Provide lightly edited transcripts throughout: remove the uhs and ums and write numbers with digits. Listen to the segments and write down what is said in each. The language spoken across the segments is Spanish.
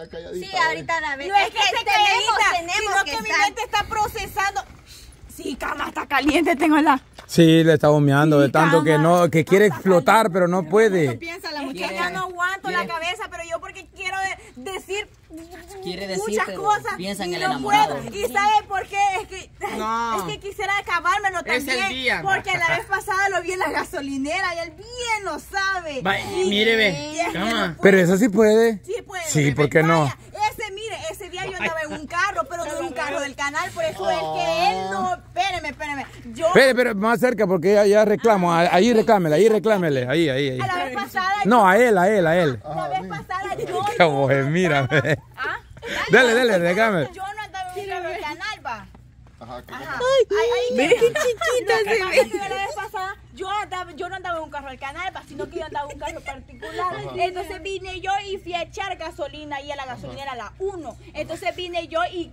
vez calladita. Sí, ahorita la vez. No, es que tenemos que mi mente está procesando. Sí, cama está caliente, tengo la... Sí, le está humeando sí, de tanto que no, que quiere explotar, pero no puede. No piensa la muchacha. Ya no aguanto la cabeza, pero yo porque quiero decir muchas cosas y no puedo. ¿Y sabe por qué? Es que, no. Es que quisiera acabármelo también. Es el día, porque la vez pasada lo vi en la gasolinera y él bien lo sabe. Va, y mire, ve. Es que no, pero eso sí puede. Sí puede. Sí, ¿por qué no? Ese, mire, ese día yo andaba en un carro, pero no en un carro del canal, por eso es que él no... Espérame. Yo... Pero más cerca, porque ya reclamo. Ahí reclámele, ahí. A la vez pasada... No, a él. La vez pasada yo... Cabo, mírame. ¿Ah? Dale, reclame. Yo no andaba en un carro del canal, va. Ajá, ay, mira qué chiquita se ve. La vez pasada yo no andaba en un carro del canal, sino que yo andaba en un carro particular. Entonces vine yo y fui a echar gasolina ahí a la gasolinera a la 1. Entonces vine yo y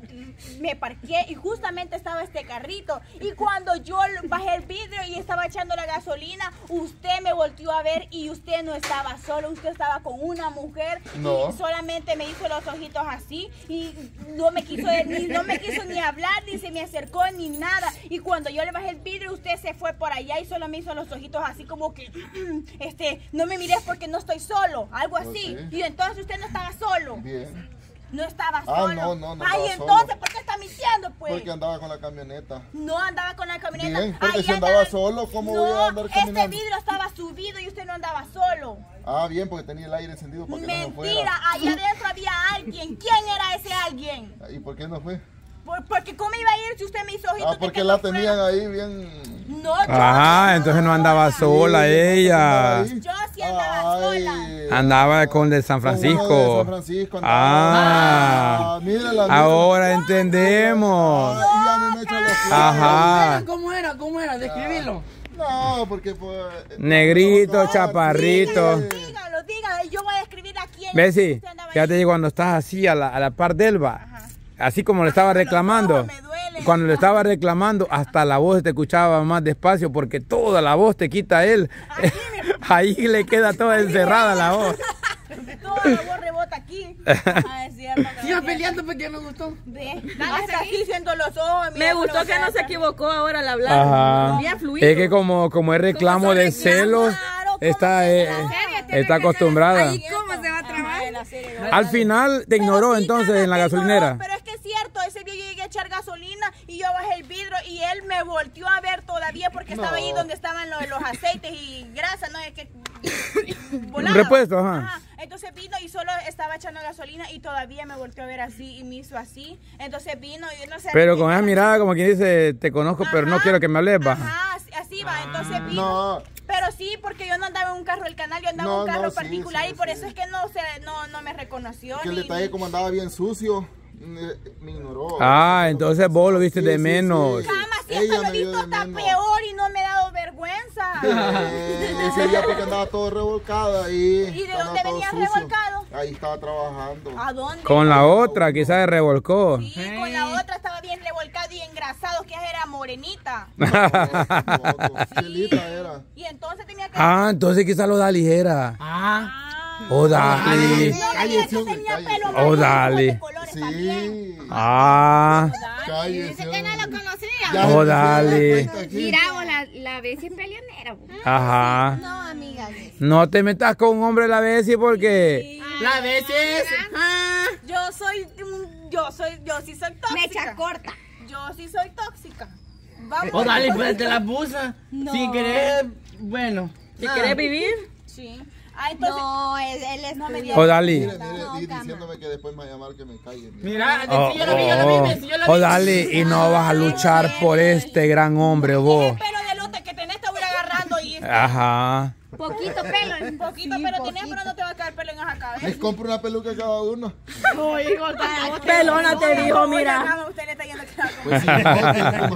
me parqué y justamente estaba este carrito. Y cuando yo bajé el vidrio y estaba echando la gasolina, usted me volteó a ver y usted no estaba solo, usted estaba con una mujer. No. Y solamente me hizo los ojitos así y no me quiso ni hablar, ni se me acercó ni nada. Y cuando yo le bajé el vidrio, usted se fue por allá y solo me hizo los ojitos así como que no me mires porque no estoy solo, algo así. Okay. Y entonces usted no estaba solo. Bien. No estaba solo. No ay, entonces, solo. ¿Por qué está mintiendo, pues? Porque andaba con la camioneta. No andaba con la camioneta. Bien, porque si andaba solo, ¿cómo voy a andar caminando? Este vidrio estaba subido y usted no andaba solo. Ah, bien, porque tenía el aire encendido para que no fuera. Mentira, allá adentro había alguien. ¿Quién era ese alguien? ¿Y por qué no fue? Porque cómo iba a ir si usted me hizo ojitos. Ah, porque la tenían ahí bien. No, yo. Ah, entonces no andaba sola ella. Yo sí andaba sola. Andaba con el de San Francisco. Ah, ahora entendemos. Ajá. ¿Cómo era? Describilo. No, porque pues. Negrito, chaparrito. Dígalo. Yo voy a escribir aquí en. Bessy, fíjate cuando estás así a la par del bar. Así como le estaba reclamando, cuando le estaba reclamando, hasta la voz te escuchaba más despacio porque toda la voz te quita él. Ahí le queda toda encerrada la voz. Toda la voz rebota aquí. Sigo peleando porque me gustó. Hasta aquí siendo los ojos. Me gustó que no se equivocó ahora al hablar. Bien fluido. Es que como es reclamo de celos, está acostumbrada. ¿Cómo se va a trabajar? Al final te ignoró entonces en la gasolinera. Ese día yo llegué a echar gasolina y yo bajé el vidrio y él me volteó a ver todavía porque estaba ahí donde estaban los aceites y grasa, ¿no? Es que volaba. Repuesto, ajá. Entonces vino y solo estaba echando gasolina y todavía me volteó a ver así y me hizo así. Entonces vino y no sé. Pero con esa mirada como quien dice, te conozco, ajá, pero no quiero que me hables, va. Ajá, así va, entonces vino. No. Pero sí, porque yo no andaba en un carro del canal, yo andaba en un carro particular y por eso es que no me reconoció. Que el detalle como andaba bien sucio. Me ignoró. Ah, entonces vos lo viste de menos. Cama, si hasta lo he visto está peor y no me he dado vergüenza. Ese día porque andaba todo revolcado ahí. ¿Y de dónde venía revolcado? Ahí estaba trabajando. ¿A dónde? Con la otra, quizás se revolcó. Sí, con la otra estaba bien revolcado y engrasado, que era morenita. Chelita era. Y entonces tenía que... Ah, entonces quizás lo da ligera. Ah. Odalys. Odalys. Sí. Ah. Dice que no lo conocía. Odalys. Mira, la Bessy es peleonera. Ajá. No, amiga. No te metas con un hombre la Bessy porque la Bessy es. Yo sí soy tóxica. Mecha corta. Yo sí soy tóxica. Vamos. Odalys, pues te la busa. Si querés, bueno, si querés vivir. Sí. Ah, entonces, no, él es no me dio. Odalys. Diciéndome que después me va a llamar que me calle. Mira, yo lo vi. Odalys, y no vas a luchar por este gran hombre, vos. El pelo de lote que tenés te voy agarrando y... Ajá. Poquito pelo tenés, pero no te va a caer pelo en esa cabeza. Les compro una peluca cada uno. No, hijo, pelona te dijo, mira. Usted le está yendo a pues si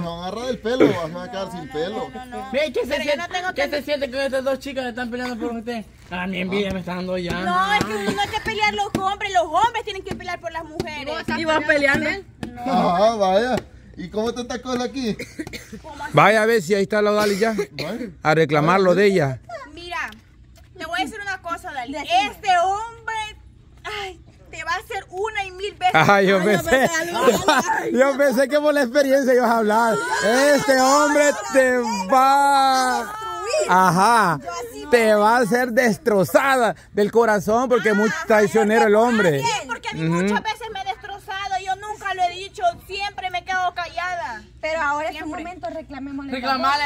no agarra del pelo, vas a quedar sin pelo. ¿Qué se siente que estas dos chicas están peleando por usted? A mi envidia me está dando ya. No, es que no hay que pelear los hombres tienen que pelear por las mujeres. ¿Y vas peleando? Ah, vaya. ¿Y cómo te atacó él aquí? Vaya a ver si ahí está la Odalys ya. A reclamarlo de ella. Mira, te voy a decir una cosa, Odalys. Este hombre, ay, te que va a ser una y mil veces. Ajá, yo pensé. Yo pensé que por la experiencia ibas a hablar. Este hombre te va a destruir. Ajá. Te va a hacer destrozada del corazón porque es muy traicionero el hombre. Porque a mí muchas veces me he destrozado. Yo nunca lo he dicho. Siempre me quedo callada. Pero ahora es un momento, reclamémosle. Reclamémosle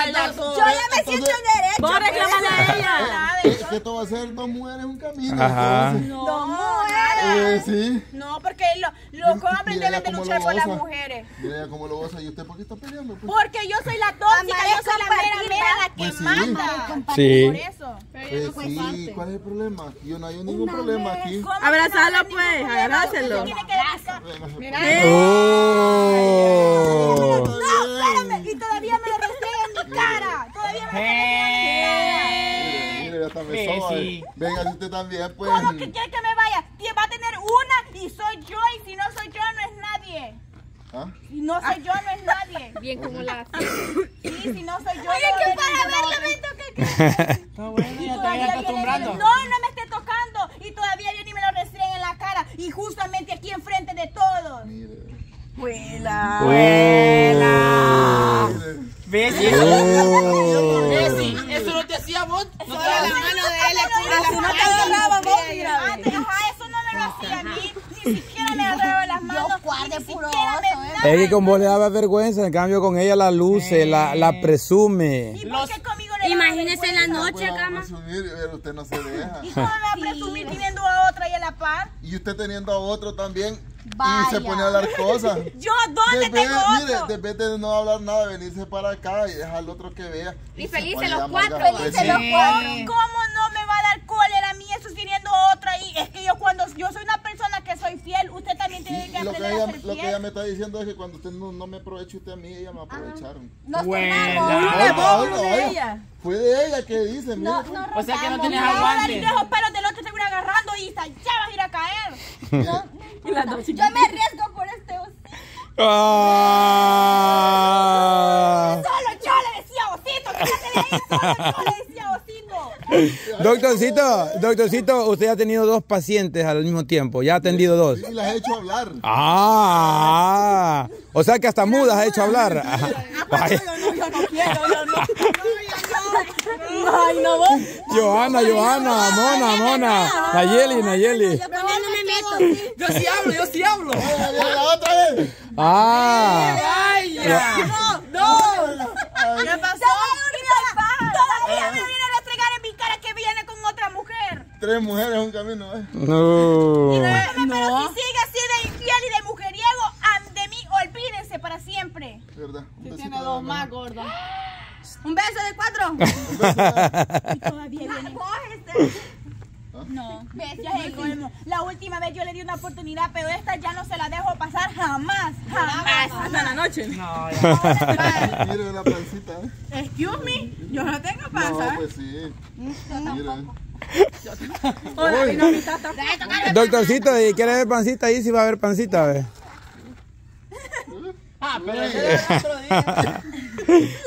al doctor. Yo ya me siento en derecho. Vos reclamale a ella. Es que esto va a ser dos mujeres un camino. Ajá. No, dos mujeres. Sí. No, porque los hombres deben de luchar por las mujeres. Mira cómo lo goza. ¿Y usted por qué está peleando? Pues? Porque yo soy la tóxica, yo soy la mera la que pues manda. Sí. Por eso. Pero pues no sí, ¿cuál es el problema? Yo no hay ningún problema aquí. Abrazalo pues, abrázalo. Mira. Oh. No, espérame. Y todavía me lo restrega en mi cara. Todavía me lo Bessy. Venga, si usted también, pues. ¿Cómo que quiere que me vaya? Va a tener una y soy yo, y si no soy yo, no es nadie. ¿Ah? Si no soy yo, no es nadie. Bien como la hace. Sí, si no soy yo. Oye, que para verlo me toca. Está bueno, ya te voy acostumbrando. No, no me esté tocando. Y todavía yo ni me lo restrega en la cara. Y justamente aquí enfrente de todos. Mire. Buena. Buena. Bessy. Bessy, eso no te hacía vos. No te daba la mano de él, no te agarraba vos. Antes, ajá, eso no me lo hacía a mí. Ni siquiera me agarraba las manos. Es que con vos le daba vergüenza, en cambio con ella la luce, la presume. Imagínese en la noche, cama. Pero usted no se deja. ¿Y cómo me va a presumir teniendo a otra y a la par? Y usted teniendo a otro también. Vaya. Y se pone a hablar cosas. Yo, ¿dónde tengo otro? Mire, de no hablar nada, venirse para acá y dejar al otro que vea. Y felices los cuatro, felices los cuatro. ¿Cómo no me va a dar cólera a mí eso teniendo otra ahí? Es que yo cuando yo soy una persona que soy fiel, usted también tiene que aprender a ser fiel. Lo que ella me está diciendo es que cuando usted no me aproveche usted a mí, ella me aprovecharon. Nos tomamos de ella. Fue de ella que dice, mira. O sea que no tenés aguante. Los pelos del otro te van agarrando y ya vas a ir a caer. Yo me arriesgo por este osito. Ah. Solo yo le decía osito. Doctorcito, usted ha tenido dos pacientes al mismo tiempo. Ya ha atendido dos. Y las he hecho hablar. Ah. O sea que hasta mudas ha hecho hablar. Johanna, Mona. Nayeli. Yo sí hablo, La otra vez. Ah. No. ¿Qué pasó? Todavía me viene a restregar en mi cara que viene con otra mujer. Tres mujeres en un camino, ¿eh? No. Pero si sigue así de infiel y de mujeriego, de mí olvídense para siempre. ¿Verdad? Usted tiene dos más, gorda. Un beso de cuatro. Y todavía viene. No, ves, ya es el colmo. La última vez yo le di una oportunidad, pero esta ya no se la dejo pasar jamás. Hasta la noche. No, ya. Mire la pancita. Excuse me, yo no tengo panza. No, pues sí. Hola, mi nomita. Doctorcito, ¿quiere ver pancita ahí? Si va a haber pancita, a ver. Ah, pero ese es otro día.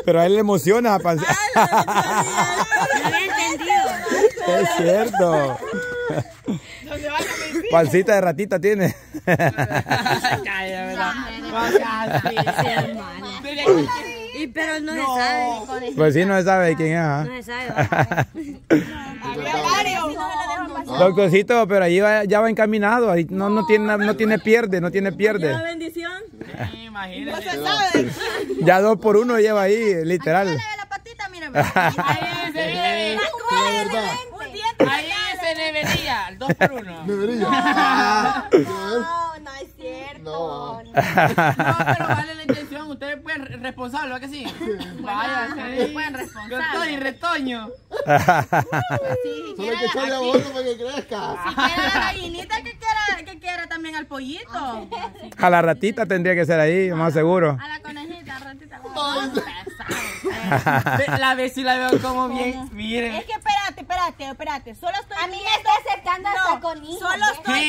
Pero a él le emociona la pancita. Es cierto. Pancita de ratita tiene. Y pero no se sabe. Pues sí, no se sabe quién es. No se sabe. Doctorcito, pero allí ya va encaminado. Ahí no tiene pierde. ¿La bendición? Imagínate. Ya 2 por 1 lleva ahí, literal. Ahí se debería, el 2 por 1. Debería. No es cierto. No, pero vale la intención, ustedes pueden responsable, ¿verdad que sí? Vaya, ustedes pueden responsable. Yo estoy retoño. Solo que estoy a bordo para que crezca. Si quiere la gallinita que quiera también al pollito. A la ratita tendría que ser ahí, más seguro. A la conejita, a la ratita. La Bessy la veo como bien. Miren. Es que espérate. Solo estoy. A mí me estoy acercando hasta con hijos. Solo estoy.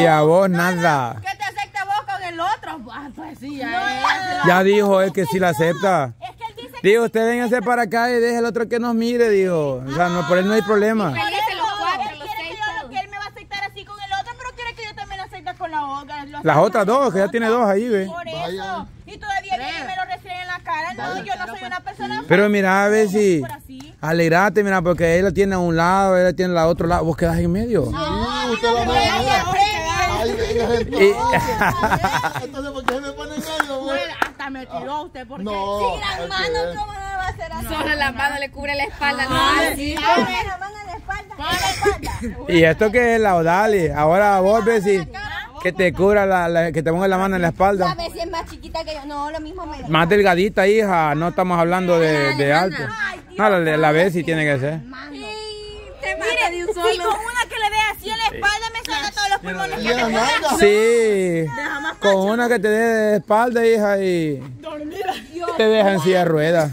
Y a vos nada. ¿Qué te acepta vos con el otro? Pues sí, ya dijo él que sí la acepta. Es que él dice Digo, usted véngase para acá y deje al otro que nos mire, dijo. O sea, no, por él no hay problema. Las otras dos, que ya tiene dos ahí, ve. Por eso. Y todavía me lo reciben en la cara. No, yo no soy una persona. Pero mira, a ver si. Alegrate, mira, porque él la tiene a un lado, él la tiene a otro lado. ¿Vos quedás en medio? No, usted la va. Entonces, ¿por qué se me pone en medio? Hasta me tiró usted, porque. Sí, las manos, ¿cómo me va a hacer así? Solo las manos le cubre la espalda. La mano en la espalda. ¿Y esto qué es, la Odalys? Ahora vos, Bessy. Que te cubra, que te ponga la mano en la espalda. A veces es más chiquita que yo, no, lo mismo me da. Más delgadita, hija, no estamos hablando de alto. Ay, Dios, no, la Bessy tiene que ser. Sí, te mire de un solo. Sí, con una que le dé así en la espalda me salga todos los pulmones que me pongan. Sí, con una que te dé de espalda, hija, y dormida. Te deja en silla de ruedas.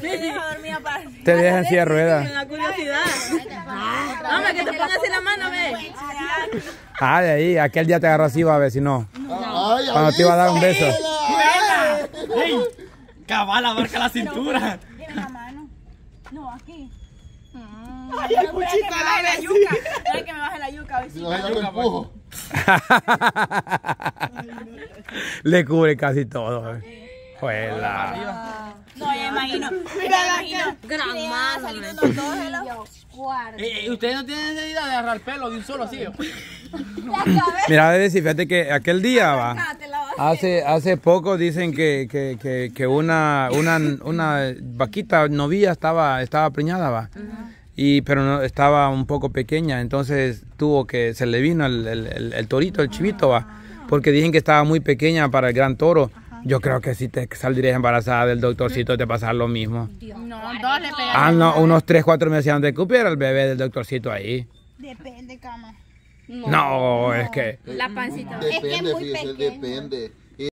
Te deja en silla de ruedas. Con la curiosidad. Mamá, que te pongas en la mano, ve. Ah, de ahí, aquel día te agarró así, va a ver si no. Cuando te iba a dar un beso. ¡Ey! Cabal, abarca la cintura. Tiene la mano. No, aquí. ¡Ay, el cuchito! ¡Ay, que me baje la yuca! ¡Ay, que me baje la yuca! Le cubre casi todo. ¡Juela! No, yo imagino. Mira la cara. Gran más, saliendo todos los. Ustedes no tienen necesidad de agarrar pelo de un solo así. Mira, Bessy, fíjate que aquel día va. Hace poco dicen que una vaquita novia estaba preñada, va. Y pero no, estaba un poco pequeña, entonces se le vino el torito, el chivito, va. Porque dicen que estaba muy pequeña para el gran toro. Yo creo que si te saldrías embarazada del doctorcito te pasará lo mismo. No, dos le pegaron. Ah, no, unos 3-4 meses antes de que cupiera el bebé del doctorcito ahí. Depende, cama. No, es que... La pancita. Depende, es que es muy pequeño. Depende.